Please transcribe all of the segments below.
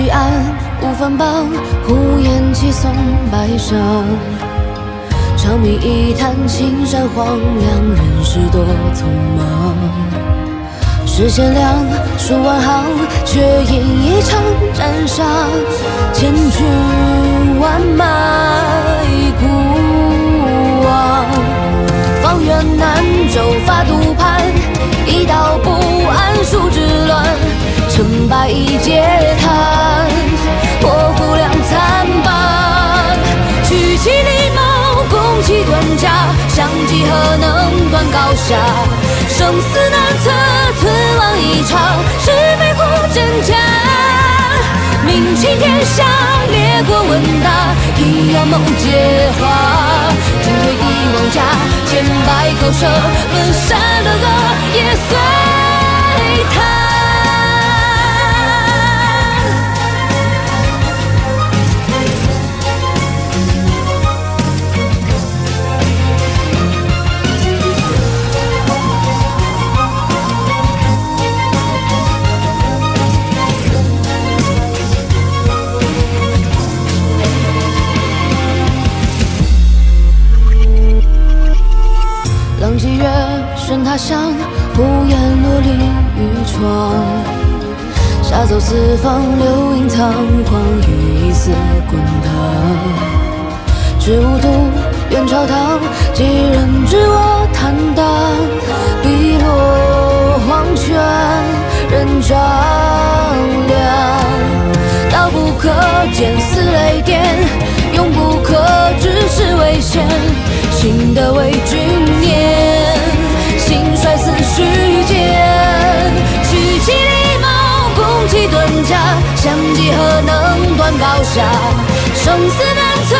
去岸无帆包，胡言七送白芍。长鸣一叹青山荒凉，人世多匆忙。世间凉，数万行，却因一场斩杀，千军万马已孤亡。方圆南州发毒盘，一道不安数之乱，成败已皆叹，祸福两参半。取其礼貌，攻其端家，相计何能断高下？生死难测，存亡一场，是非苦真假。明清天下，列国闻达，一样梦皆化。进退一王家，千百口舌，论善论恶，也随他。 七月顺他乡，胡言落林雨窗，沙走四方，流萤仓皇，雨一丝滚烫。知无度，远朝堂，几人知我坦荡？碧落黄泉，人丈量。道不可见，似雷电；永不可知，是危险。幸得为君念。 率死世间，取其礼貌，攻其端家，相计何能断高下？生死难测，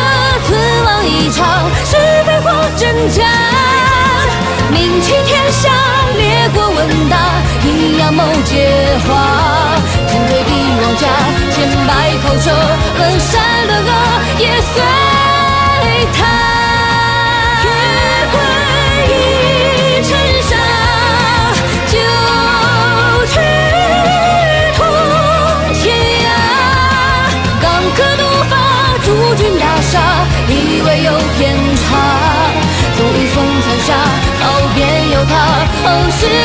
存亡一场，是非或真假？明清天下，列国闻达，阴阳谋皆化。进退一王家，千百口舌，论善论恶，也随他。 以为有偏差，纵一风残沙，好便有他。